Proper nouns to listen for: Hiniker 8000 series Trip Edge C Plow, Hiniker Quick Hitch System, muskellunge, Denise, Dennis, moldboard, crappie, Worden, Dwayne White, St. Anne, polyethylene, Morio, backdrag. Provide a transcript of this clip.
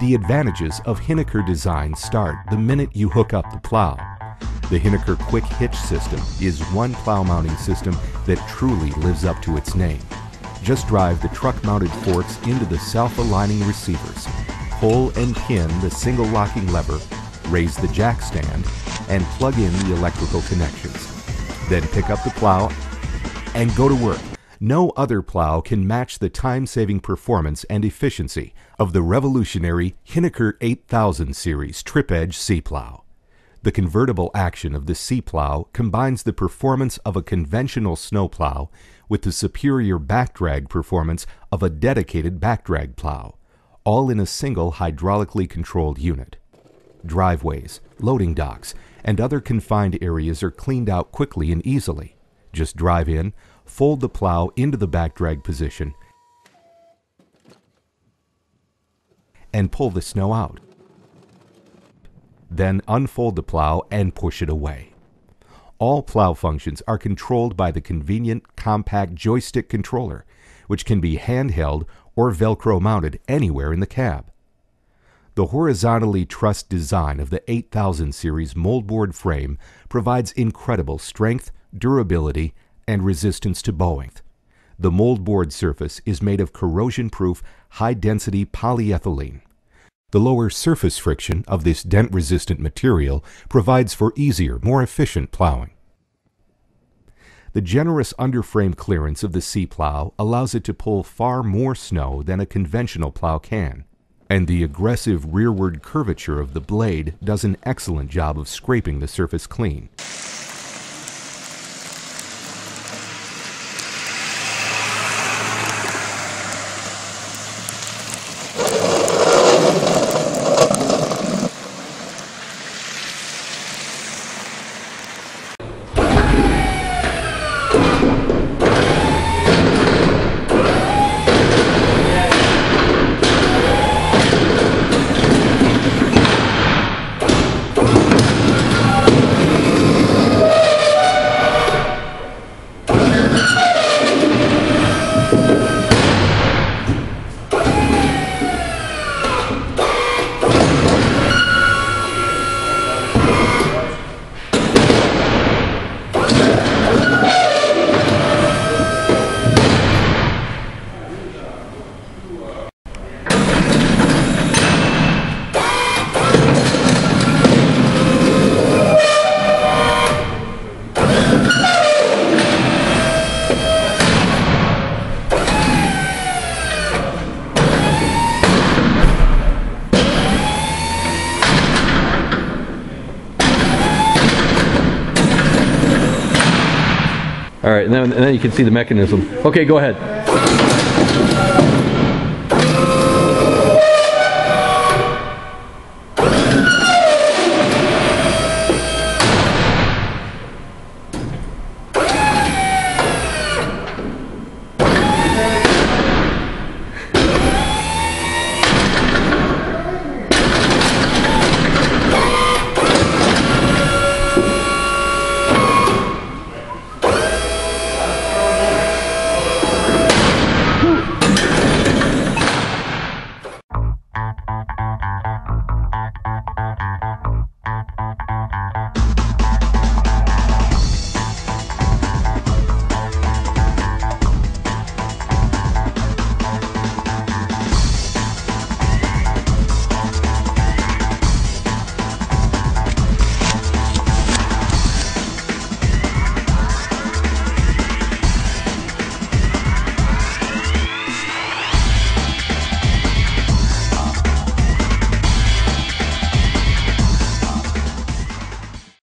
The advantages of Hiniker design start the minute you hook up the plow. The Hiniker Quick Hitch System is one plow mounting system that truly lives up to its name. Just drive the truck-mounted forks into the self-aligning receivers, pull and pin the single locking lever, raise the jack stand, and plug in the electrical connections. Then pick up the plow and go to work. No other plow can match the time-saving performance and efficiency of the revolutionary Hiniker 8000 series Trip Edge C Plow. The convertible action of the C Plow combines the performance of a conventional snowplow with the superior backdrag performance of a dedicated backdrag plow, all in a single hydraulically controlled unit. Driveways, loading docks, and other confined areas are cleaned out quickly and easily. Just drive in, fold the plow into the backdrag position, and pull the snow out. Then unfold the plow and push it away. All plow functions are controlled by the convenient compact joystick controller, which can be handheld or Velcro mounted anywhere in the cab. The horizontally trussed design of the 8000 series moldboard frame provides incredible strength, durability, and resistance to bowing. The moldboard surface is made of corrosion-proof, high-density polyethylene. The lower surface friction of this dent-resistant material provides for easier, more efficient plowing. The generous underframe clearance of the C Plow allows it to pull far more snow than a conventional plow can, and the aggressive rearward curvature of the blade does an excellent job of scraping the surface clean. All right, and then you can see the mechanism. Okay, go ahead.